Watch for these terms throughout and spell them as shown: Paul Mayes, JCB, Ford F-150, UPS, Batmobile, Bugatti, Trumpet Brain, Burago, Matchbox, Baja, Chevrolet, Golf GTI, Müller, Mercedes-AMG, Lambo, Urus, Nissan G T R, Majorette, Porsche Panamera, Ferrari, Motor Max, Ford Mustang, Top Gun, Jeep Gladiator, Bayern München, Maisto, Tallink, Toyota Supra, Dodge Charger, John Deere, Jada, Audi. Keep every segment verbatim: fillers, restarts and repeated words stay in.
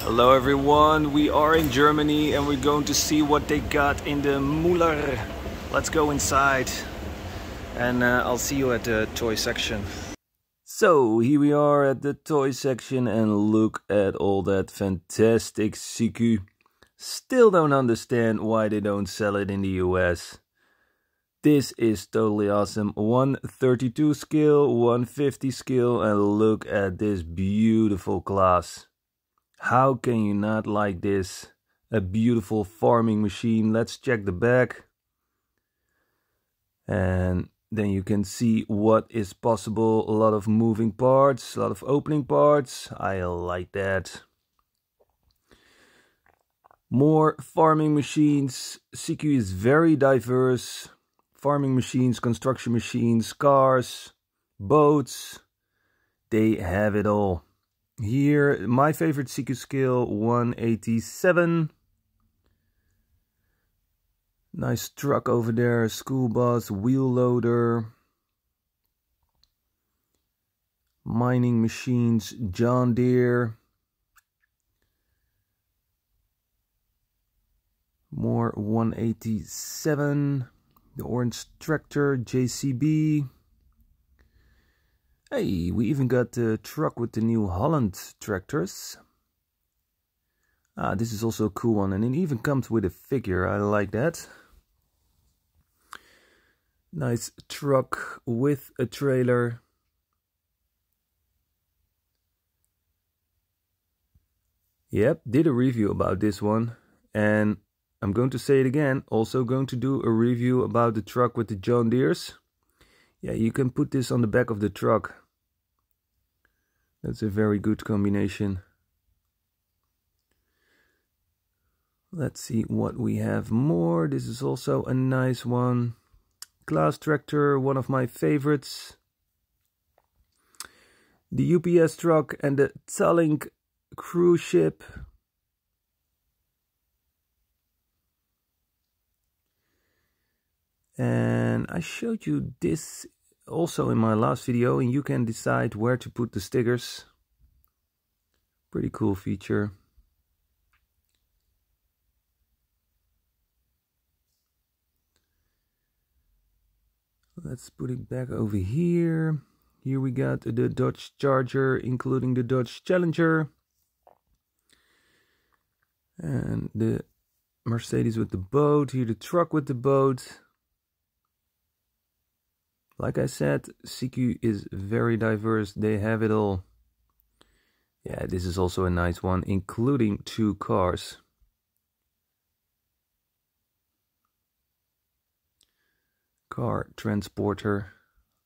Hello everyone, we are in Germany and we're going to see what they got in the Müller. Let's go inside and uh, I'll see you at the toy section. So here we are at the toy section and look at all that fantastic C Q. Still don't understand why they don't sell it in the U S. This is totally awesome. one thirty-two scale, one fifty scale, and look at this beautiful class. How can you not like this? A beautiful farming machine. Let's check the back. And then you can see what is possible. A lot of moving parts, a lot of opening parts. I like that. More farming machines. C Q is very diverse. Farming machines, construction machines, cars, boats, they have it all. Here, my favorite C Q scale, one eighty-seven. Nice truck over there, school bus, wheel loader. Mining machines, John Deere. More one eighty-seven. The orange tractor, J C B. Hey, we even got the truck with the New Holland tractors. Ah, this is also a cool one, and it even comes with a figure. I like that. Nice truck with a trailer. Yep, did a review about this one, and I'm going to say it again, also going to do a review about the truck with the John Deeres. Yeah, you can put this on the back of the truck. That's a very good combination. Let's see what we have more. This is also a nice one. Class tractor, one of my favorites. The U P S truck and the Tallink cruise ship. And I showed you this also in my last video, and you can decide where to put the stickers. Pretty cool feature. Let's put it back over here. Here we got the Dodge Charger, including the Dodge Challenger. And the Mercedes with the boat. Here the truck with the boat. Like I said, C Q is very diverse. They have it all. Yeah, this is also a nice one, including two cars. Car transporter.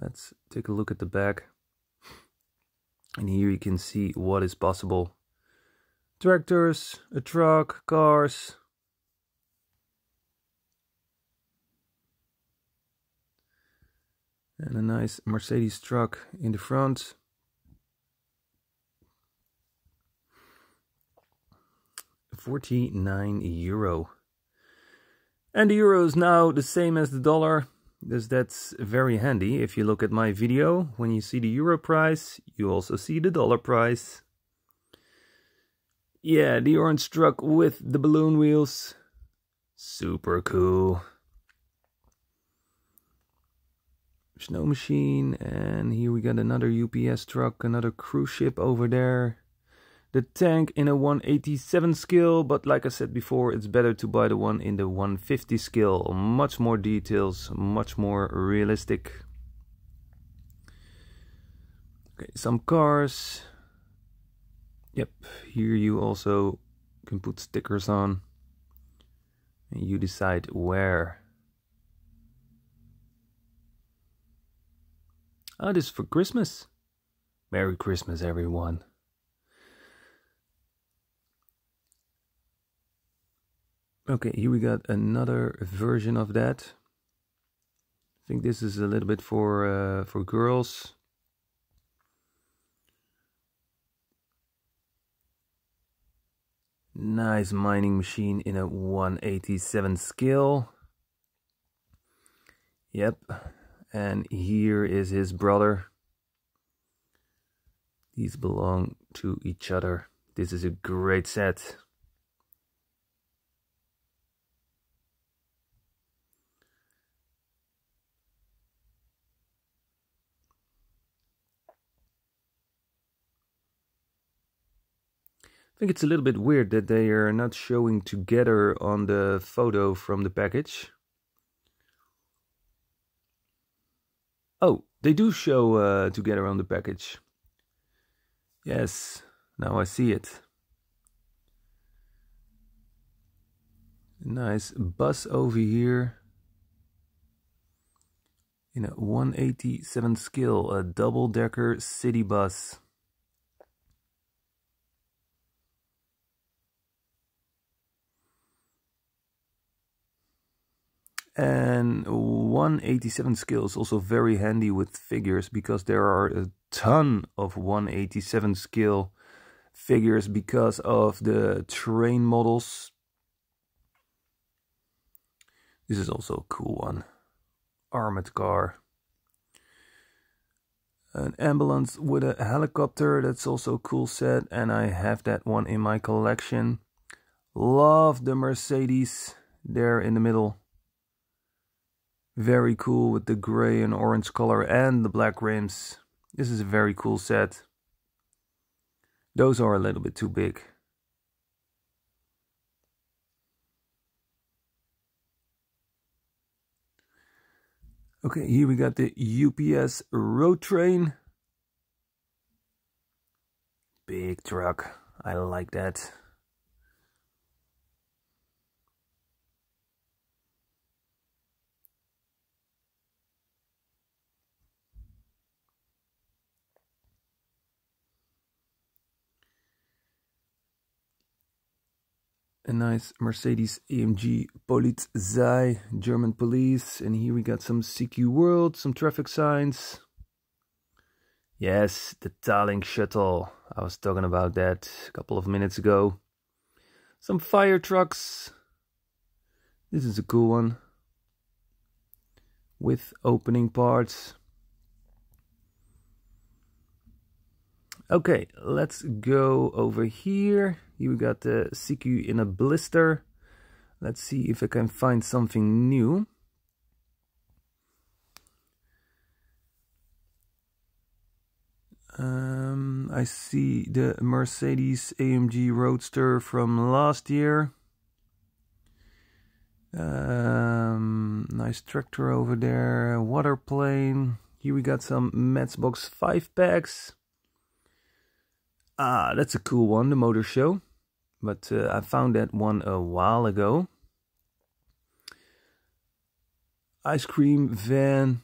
Let's take a look at the back. And here you can see what is possible. Tractors, a truck, cars. And a nice Mercedes truck in the front. forty-nine euro. And the euro is now the same as the dollar. This, that's very handy. If you look at my video, when you see the euro price, you also see the dollar price. Yeah, the orange truck with the balloon wheels. Super cool. Snow machine, and here we got another U P S truck, another cruise ship over there. The tank in a one eighty-seven scale, but like I said before, it's better to buy the one in the one fifty scale. Much more details, much more realistic. Okay, some cars. Yep, here you also can put stickers on. And you decide where. Oh, this is for Christmas. Merry Christmas, everyone. Okay, here we got another version of that. I think this is a little bit for, uh, for girls. Nice mining machine in a one eighty-seven scale. Yep. And here is his brother. These belong to each other. This is a great set. I think it's a little bit weird that they are not showing together on the photo from the package. Oh, they do show uh, together on the package. Yes, now I see it. Nice bus over here. In a one eighty-seven scale, a double-decker city bus. And one eighty-seven scale is also very handy with figures, because there are a ton of one eighty-seven scale figures because of the train models. This is also a cool one. Armored car. An ambulance with a helicopter, that's also a cool set, and I have that one in my collection. Love the Mercedes there in the middle. Very cool with the gray and orange color and the black rims. This is a very cool set. Those are a little bit too big. Okay, here we got the U P S road train. Big truck. I like that. A nice Mercedes-A M G Polizei, German police. And here we got some C Q World, some traffic signs. Yes, the Tallink shuttle. I was talking about that a couple of minutes ago. Some fire trucks. This is a cool one. With opening parts. Okay, let's go over here. Here we got the C Q in a blister. Let's see if I can find something new. Um, I see the Mercedes-A M G Roadster from last year. Um, nice tractor over there, water plane. Here we got some Matchbox five packs. Ah, that's a cool one, the motor show. But uh, I found that one a while ago. Ice cream van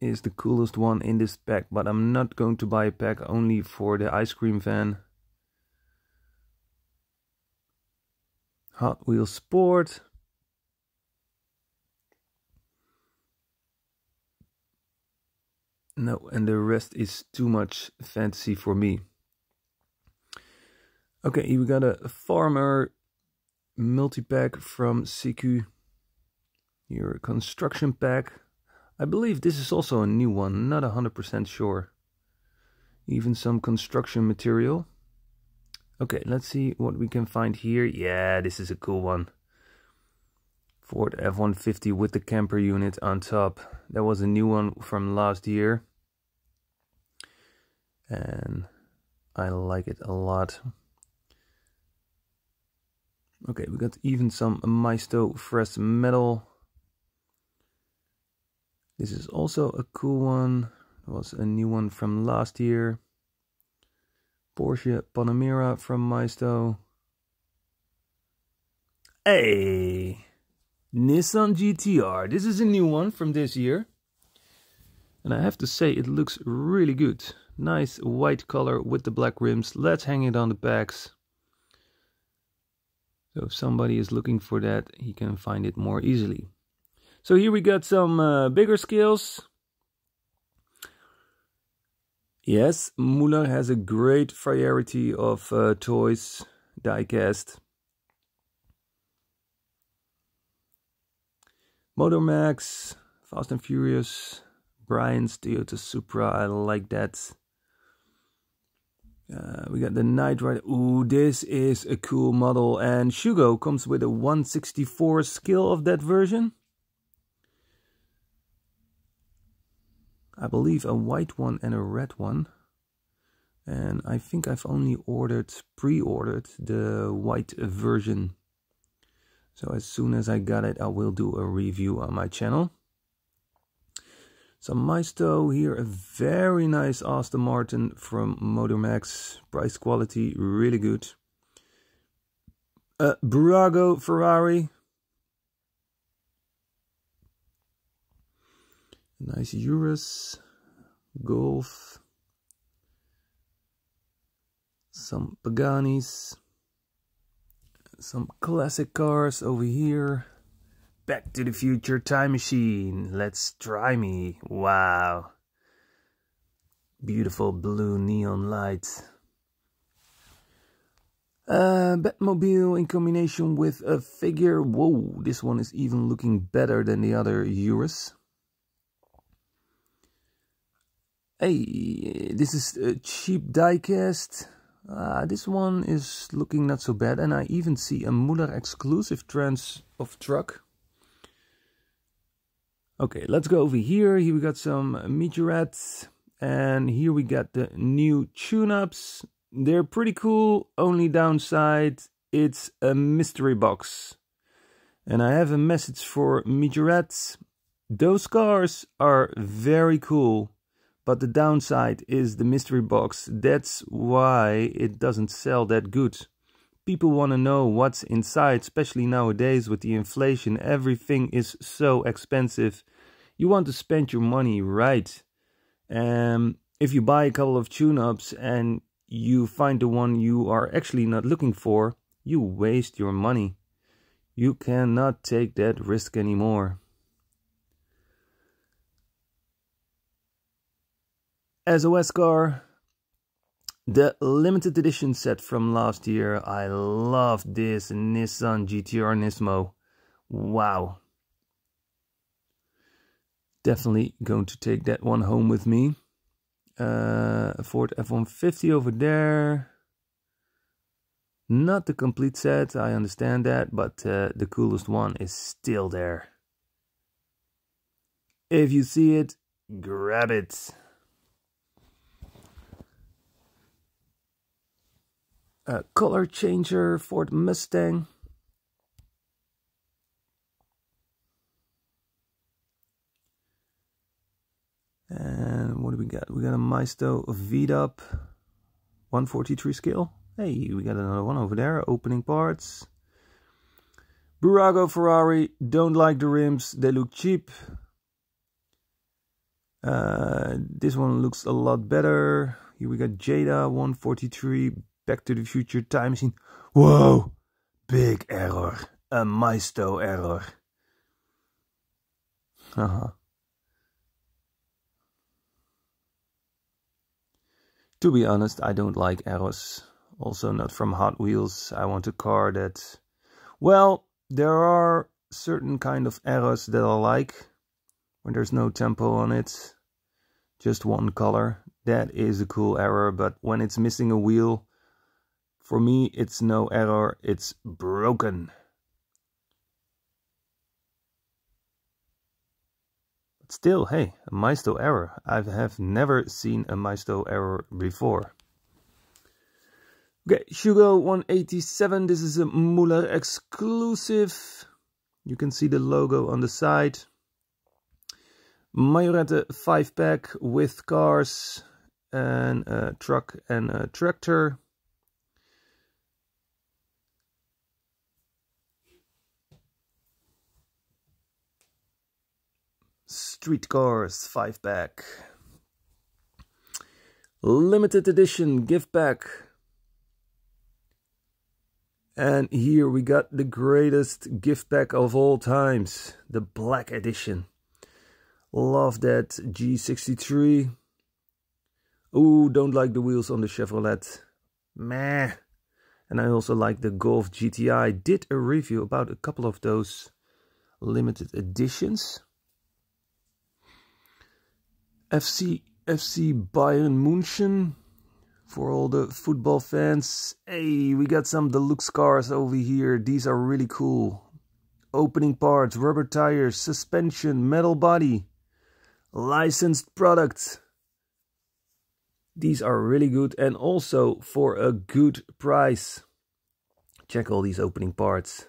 is the coolest one in this pack, but I'm not going to buy a pack only for the ice cream van. Hot Wheels Sport. No, and the rest is too much fantasy for me. Okay, here we got a farmer multi-pack from C Q. Here, a construction pack. I believe this is also a new one, not one hundred percent sure. Even some construction material. Okay, let's see what we can find here. Yeah, this is a cool one. Ford F one fifty with the camper unit on top. That was a new one from last year. And I like it a lot. Okay, we got even some Maisto fresh metal. This is also a cool one. It was a new one from last year. Porsche Panamera from Maisto. Hey! Nissan G T R. This is a new one from this year. And I have to say, it looks really good. Nice white color with the black rims. Let's hang it on the backs. So if somebody is looking for that, he can find it more easily. So here we got some uh, bigger scales. Yes, Müller has a great variety of uh, toys, diecast. Motor Max, Fast and Furious, Brian's Toyota Supra, I like that. Uh, we got the Knight Rider. Ooh, this is a cool model. And Shugo comes with a one sixty-four scale of that version. I believe a white one and a red one. And I think I've only ordered, pre-ordered the white version. So as soon as I got it, I will do a review on my channel. Some Maisto here, a very nice Aston Martin from Motor Max. Price quality, really good. Uh, Burago Ferrari. Nice Urus. Golf. Some Paganis. Some classic cars over here. Back to the Future Time Machine. Let's try me. Wow. Beautiful blue neon lights. Uh, Batmobile in combination with a figure. Whoa, this one is even looking better than the other Urus. Hey, this is a cheap diecast. Uh, this one is looking not so bad. And I even see a Müller exclusive trans of truck. Okay, let's go over here. Here we got some Majorettes. And here we got the new tune-ups. They're pretty cool. Only downside, it's a mystery box. And I have a message for Majorettes. Those cars are very cool. But the downside is the mystery box. That's why it doesn't sell that good. People want to know what's inside, especially nowadays with the inflation. Everything is so expensive. You want to spend your money right. Um, if you buy a couple of tune-ups and you find the one you are actually not looking for, you waste your money. You cannot take that risk anymore. S O S car. The limited edition set from last year. I love this Nissan G T R Nismo. Wow. Definitely going to take that one home with me. Uh, Ford F one fifty over there. Not the complete set, I understand that. But uh, the coolest one is still there. If you see it, grab it. Uh, color changer, Ford Mustang. And what do we got? We got a Maisto V'd up one forty-three scale. Hey, we got another one over there. Opening parts. Burago Ferrari. Don't like the rims. They look cheap. Uh, this one looks a lot better. Here we got Jada one forty-three. Back to the Future Time Machine. Whoa! Big error. A Maisto error. Haha. To be honest, I don't like errors. Also not from Hot Wheels. I want a car that... Well, there are certain kind of errors that I like. When there's no tempo on it. Just one color. That is a cool error. But when it's missing a wheel... For me, it's no error, it's broken. But still, hey, a Maisto error. I have never seen a Maisto error before. Okay, Shugo one eighty-seven. This is a Müller exclusive. You can see the logo on the side. Majorette five pack with cars and a truck and a tractor. Street cars five pack, limited edition gift pack, and here we got the greatest gift pack of all times, the black edition. Love that G sixty-three. Ooh, don't like the wheels on the Chevrolet. Meh. And I also like the Golf G T I. I did a review about a couple of those limited editions. F C F C Bayern München for all the football fans. Hey, we got some deluxe cars over here. These are really cool. Opening parts, rubber tires, suspension, metal body, licensed products. These are really good and also for a good price. Check all these opening parts.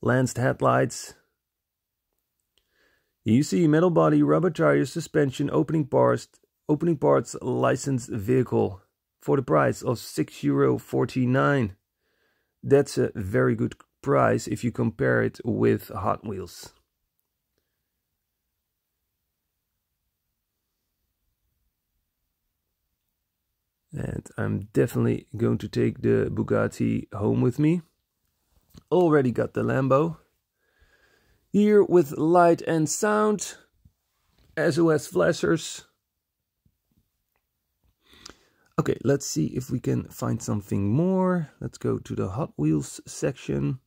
Lanced headlights. You see metal body, rubber tires, suspension, opening parts, opening parts, licensed vehicle for the price of six euro forty-nine. That's a very good price if you compare it with Hot Wheels. And I'm definitely going to take the Bugatti home with me. Already got the Lambo. Here with light and sound. S O S flashers. Okay, let's see if we can find something more. Let's go to the Hot Wheels section.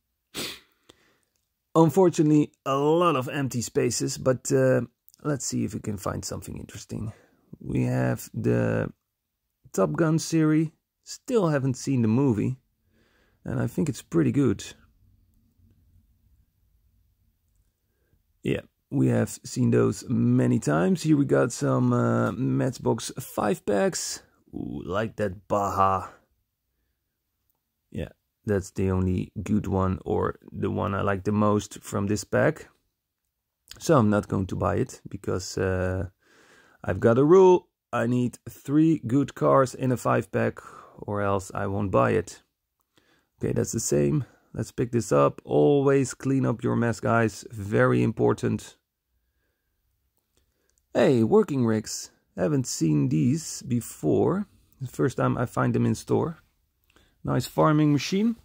Unfortunately, a lot of empty spaces. But uh, let's see if we can find something interesting. We have the Top Gun series. Still haven't seen the movie, and I think it's pretty good. Yeah, we have seen those many times. Here we got some uh, Matchbox five packs. Ooh, like that Baja. Yeah, that's the only good one, or the one I like the most from this pack. So I'm not going to buy it, because uh, I've got a rule. I need three good cars in a five pack, or else I won't buy it. Okay, that's the same. Let's pick this up. Always clean up your mess, guys. Very important. Hey, working rigs. Haven't seen these before. The first time I find them in store. Nice farming machine.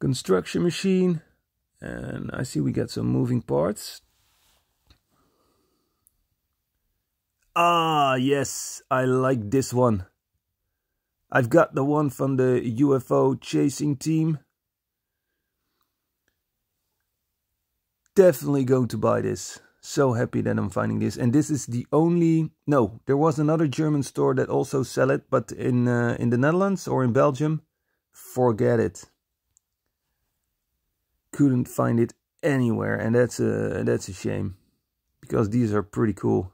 Construction machine. And I see we got some moving parts. Ah, yes, I like this one. I've got the one from the U F O chasing team. Definitely going to buy this. So happy that I'm finding this. And this is the only... No, there was another German store that also sell it, but in, uh, in the Netherlands or in Belgium, forget it. Couldn't find it anywhere, and that's a, that's a shame. Because these are pretty cool.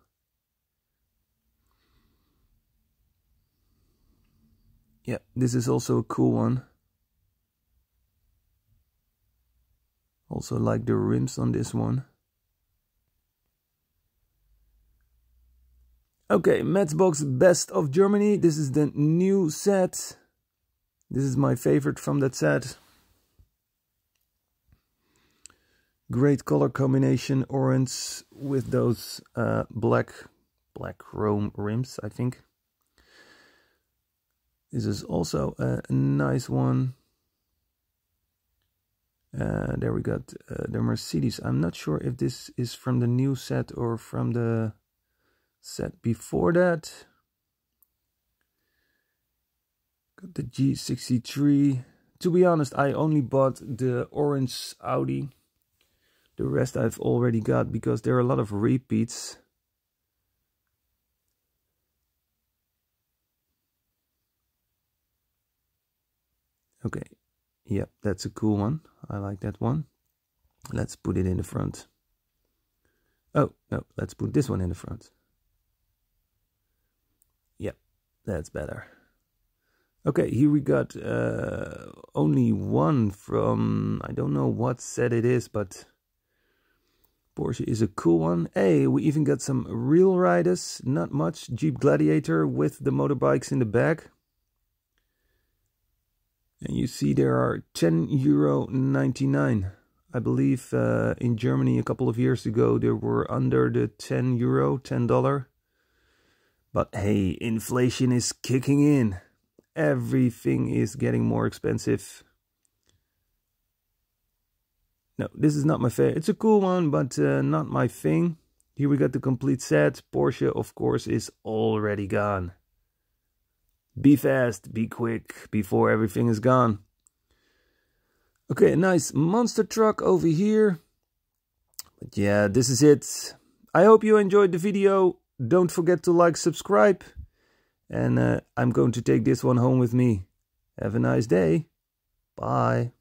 Yeah, this is also a cool one. Also like the rims on this one. Okay, Matchbox Best of Germany. This is the new set. This is my favorite from that set. Great color combination, orange with those uh, black, black chrome rims, I think. This is also a nice one. Uh, there we got uh, the Mercedes. I'm not sure if this is from the new set or from the set before that. Got the G sixty-three. To be honest, I only bought the orange Audi. The rest I've already got because there are a lot of repeats. Okay, yeah, that's a cool one. I like that one. Let's put it in the front. Oh, no, let's put this one in the front. Yep, that's better. Okay, here we got uh, only one from, I don't know what set it is, but Porsche is a cool one. Hey, we even got some real riders, not much. Jeep Gladiator with the motorbikes in the back. And you see there are ten euro ninety-nine. I believe uh, in Germany a couple of years ago they were under the ten euro, ten dollar. But hey, inflation is kicking in. Everything is getting more expensive. No, this is not my favorite. It's a cool one, but uh, not my thing. Here we got the complete set. Porsche, of course, is already gone. Be fast, be quick, before everything is gone. Okay, a nice monster truck over here. But yeah, this is it. I hope you enjoyed the video. Don't forget to like, subscribe. and uh, I'm going to take this one home with me. Have a nice day. Bye.